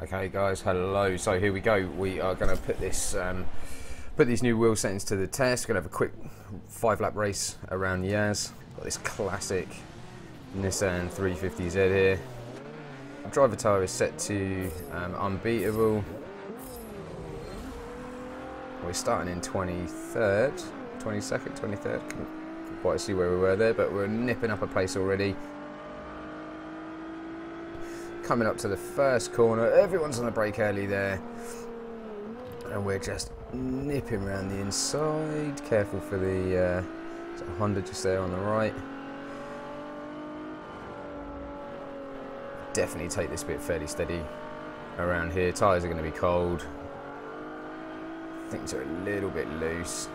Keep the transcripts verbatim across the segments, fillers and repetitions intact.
Okay guys, hello. So here we go. We are going to put this um, put these new wheel settings to the test. We're going to have a quick five lap race around Yas. Got this classic Nissan three fifty Z here. Driver tyre is set to um, unbeatable. We're starting in twenty-third, twenty-second, twenty-third. Couldn't quite see where we were there, but we're nipping up a place already. Coming up to the first corner, everyone's on the brake early there, and we're just nipping around the inside. Careful for the uh, Honda just there on the right. Definitely take this bit fairly steady around here. Tyres are going to be cold, things are a little bit loose.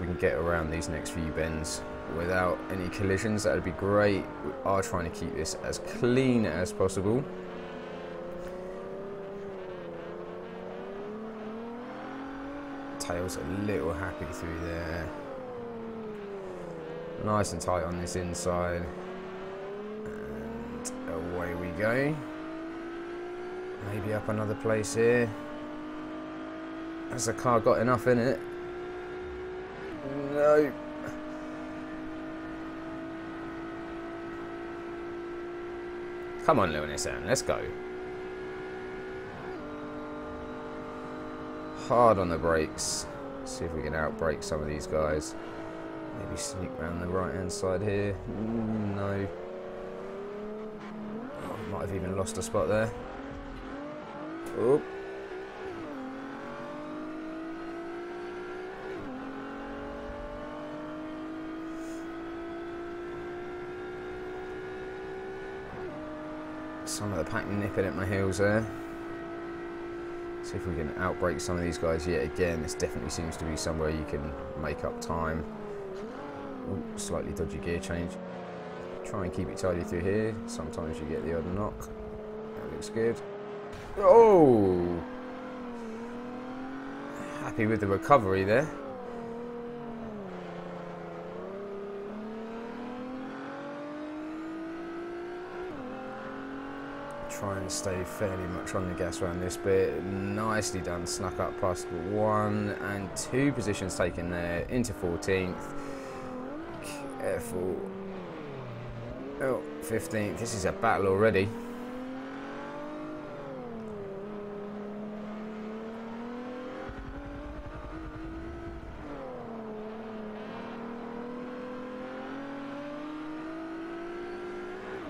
We can get around these next few bends without any collisions. That would be great. We are trying to keep this as clean as possible. Tail's a little happy through there. Nice and tight on this inside. And away we go. Maybe up another place here. Has the car got enough in it? No. Come on, little Nissan, let's go. Hard on the brakes. See if we can outbrake some of these guys. Maybe sneak around the right-hand side here. Mm, no. Oh, might have even lost a spot there. Oh. Some of the pack nipping at my heels there. See if we can outbrake some of these guys yet again. This definitely seems to be somewhere you can make up time. Ooh, slightly dodgy gear change. Try and keep it tidy through here. Sometimes you get the odd knock. That looks good. Oh! Happy with the recovery there. Try and stay fairly much on the gas around this bit. Nicely done, snuck up past one and two positions taken there, into fourteenth. Careful. Oh, fifteenth. This is a battle already.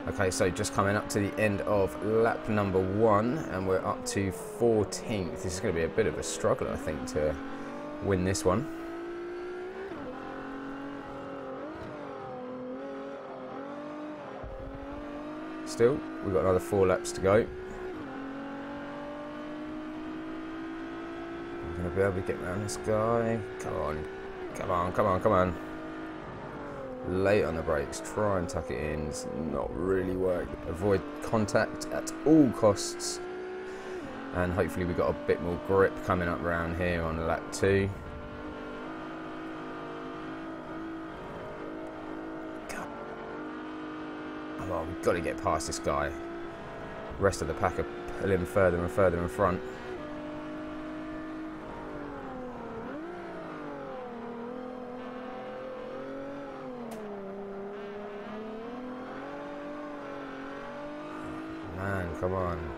Okay, so just coming up to the end of lap number one, and we're up to fourteenth. This is going to be a bit of a struggle, I think, to win this one. Still, we've got another four laps to go. I'm going to be able to get around this guy. Come on, come on, come on, come on. Late on the brakes, try and tuck it in. It's not really worked. Avoid contact at all costs, and hopefully we got a bit more grip coming up round here on lap two. Come on, we've got to get past this guy. The rest of the pack are pulling further and further in front. Come on.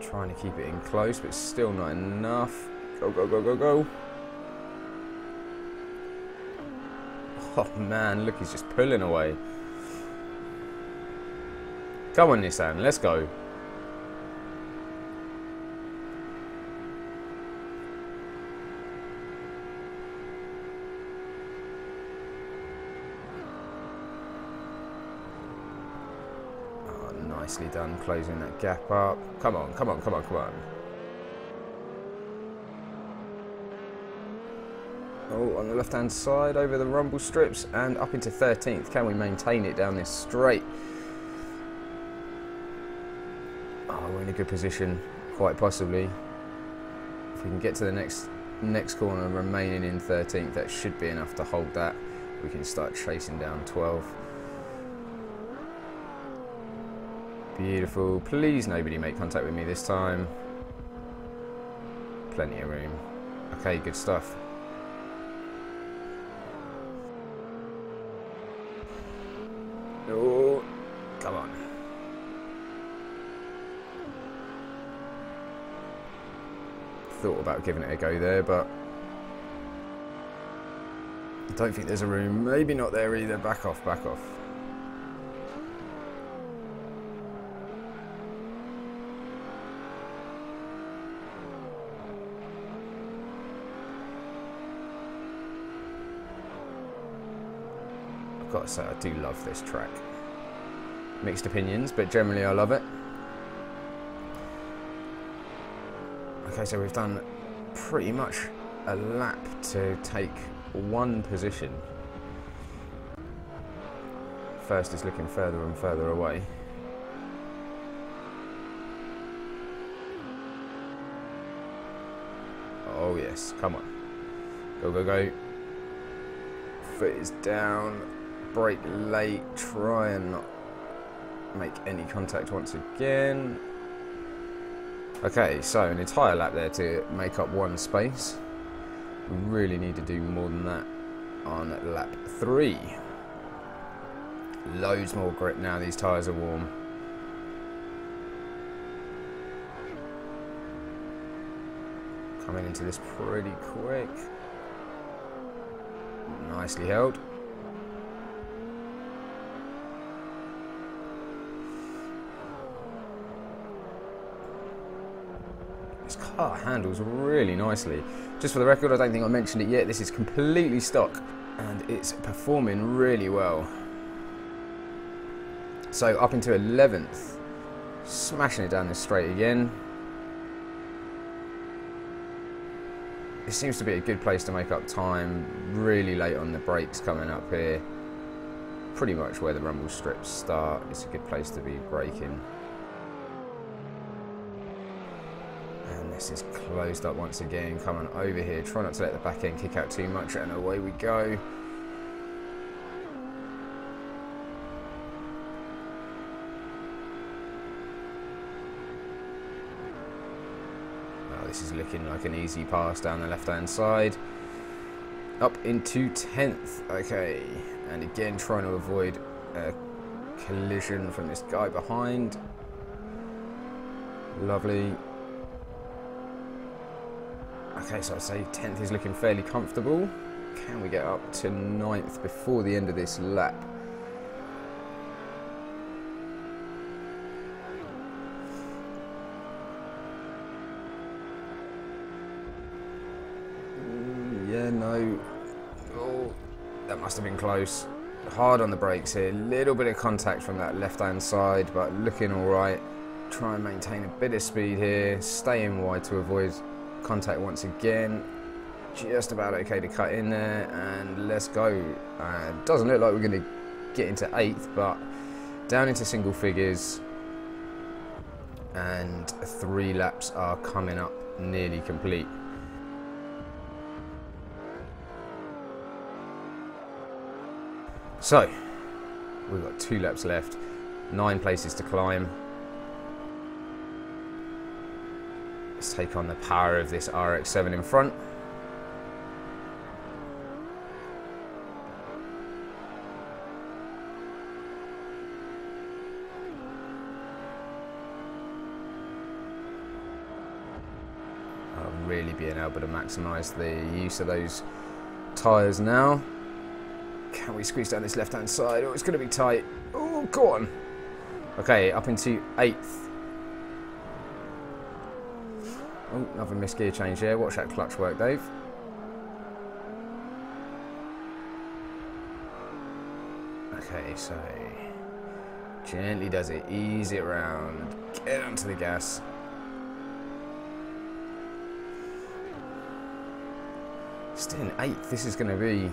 Trying to keep it in close, but still not enough. Go, go, go, go, go. Oh man, look, he's just pulling away. Come on, Nissan, let's go. Nicely done, closing that gap up. Come on, come on, come on, come on. Oh, on the left-hand side, over the rumble strips, and up into thirteenth. Can we maintain it down this straight? Oh, we're in a good position, quite possibly. If we can get to the next next corner, remaining in thirteenth, that should be enough to hold that. We can start chasing down twelve. Beautiful. Please nobody make contact with me this time. Plenty of room. Okay, good stuff. Oh, come on. Thought about giving it a go there, but I don't think there's a room. Maybe not there either. Back off, back off. I've got to say, I do love this track. Mixed opinions, but generally I love it. Okay, so we've done pretty much a lap to take one position. First is looking further and further away. Oh yes, come on. Go, go, go. Foot is down. Brake late, try and not make any contact once again. Okay, so an entire lap there to make up one space. We really need to do more than that on lap three. Loads more grip now, these tyres are warm. Coming into this pretty quick. Nicely held. This car handles really nicely. Just for the record, I don't think I mentioned it yet, this is completely stock and it's performing really well. So up into eleventh, smashing it down this straight again. It seems to be a good place to make up time. Really late on the brakes coming up here. Pretty much where the rumble strips start, it's a good place to be braking. And this is closed up once again, coming over here. Try not to let the back end kick out too much, and away we go. Oh, this is looking like an easy pass down the left hand side. Up into tenth, okay. And again, trying to avoid a collision from this guy behind. Lovely. Okay, so I'd say tenth is looking fairly comfortable. Can we get up to ninth before the end of this lap? Mm, yeah, no. Oh, that must have been close. Hard on the brakes here. Little bit of contact from that left-hand side, but looking all right. Try and maintain a bit of speed here. Stay in wide to avoid contact once again. Just about okay to cut in there, and let's go. Uh, doesn't look like we're going to get into eighth, but down into single figures, and three laps are coming up nearly complete. So we've got two laps left, nine places to climb. Take on the power of this R X seven in front. I'm really being able to maximise the use of those tyres now. Can we squeeze down this left hand side? Oh, it's going to be tight. Oh, go on. Okay, up into eighth. Oh, another missed gear change there. Watch that clutch work, Dave. Okay, so gently does it. Ease it round. Get onto the gas. Still in eighth. This is going to be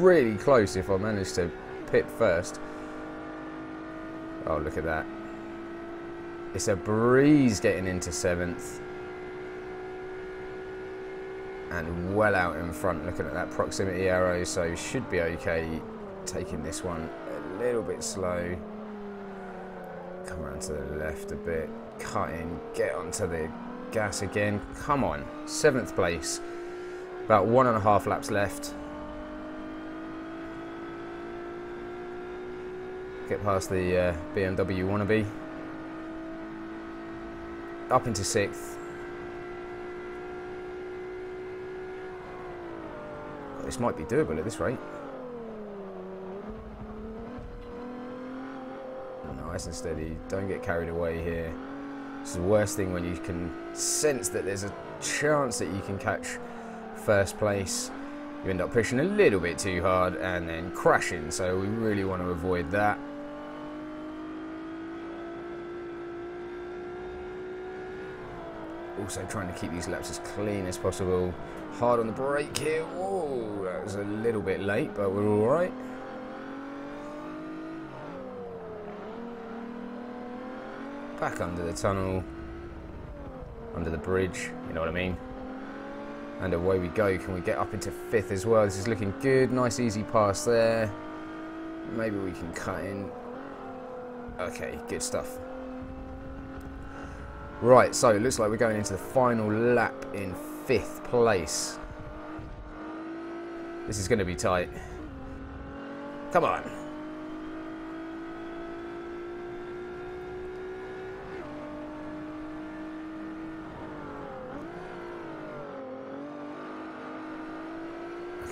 really close if I manage to pit first. Oh, look at that. It's a breeze getting into seventh. And well out in front, looking at that proximity arrow, so should be okay taking this one a little bit slow. Come around to the left a bit, cut in, get onto the gas again. Come on, seventh place. About one and a half laps left. Get past the uh, B M W wannabe. Up into sixth. This might be doable at this rate. Nice and steady. Don't get carried away here. It's the worst thing when you can sense that there's a chance that you can catch first place. You end up pushing a little bit too hard and then crashing. So we really want to avoid that. Also trying to keep these laps as clean as possible. Hard on the brake here. Whoa, that was a little bit late, but we're all right. Back under the tunnel, under the bridge, you know what I mean? And away we go. Can we get up into fifth as well? This is looking good. Nice easy pass there. Maybe we can cut in. Okay, good stuff. Right, so it looks like we're going into the final lap in fifth place. This is going to be tight. Come on.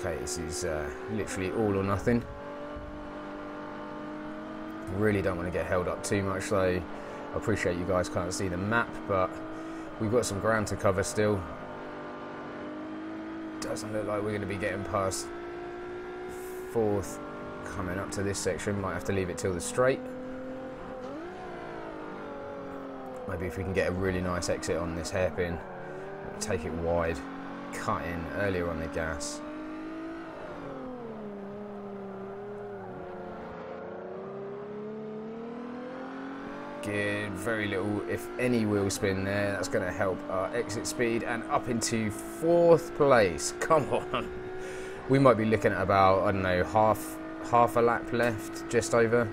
Okay, this is uh, literally all or nothing. Really don't want to get held up too much though. I appreciate you guys can't see the map, but we've got some ground to cover still. Doesn't look like we're going to be getting past fourth coming up to this section. Might have to leave it till the straight. Maybe if we can get a really nice exit on this hairpin, take it wide, cut in earlier on the gas. Good, very little, if any, wheel spin there. That's going to help our exit speed and up into fourth place. Come on, we might be looking at about, I don't know, half half a lap left, just over.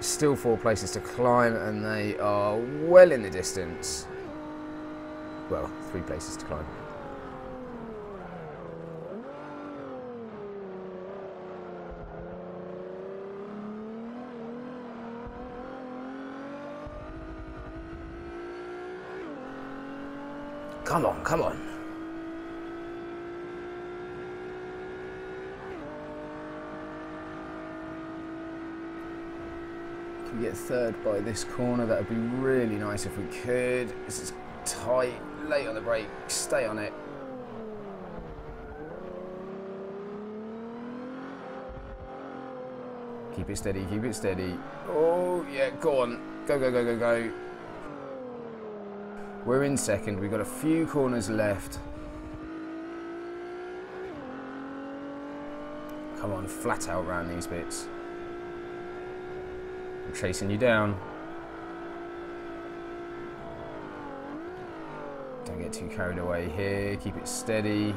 Still four places to climb, and they are well in the distance. Well, three places to climb. Come on, come on. Can we get third by this corner? That would be really nice if we could. This is tight, late on the brake, stay on it. Keep it steady, keep it steady. Oh, yeah, go on. Go, go, go, go, go. We're in second, we've got a few corners left. Come on, flat out round these bits. I'm chasing you down. Don't get too carried away here, keep it steady.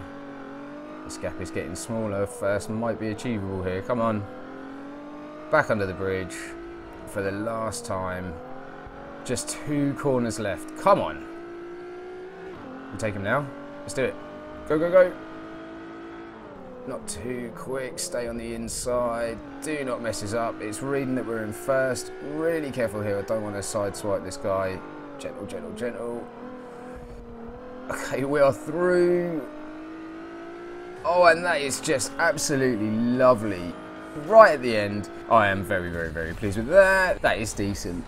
This gap is getting smaller, first might be achievable here, come on. Back under the bridge for the last time. Just two corners left, come on. We'll take him now. Let's do it. Go, go, go. Not too quick. Stay on the inside. Do not mess this up. It's reading that we're in first. Really careful here. I don't want to sideswipe this guy. Gentle, gentle, gentle. Okay, we are through. Oh, and that is just absolutely lovely. Right at the end. I am very, very, very pleased with that. That is decent.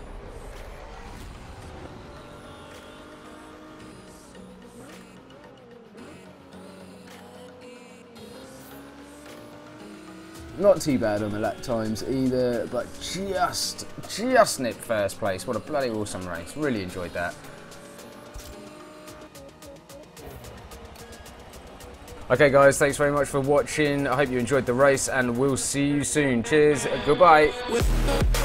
Not too bad on the lap times either, but just, just nipped first place. What a bloody awesome race. Really enjoyed that. Okay guys, thanks very much for watching. I hope you enjoyed the race and we'll see you soon. Cheers, goodbye.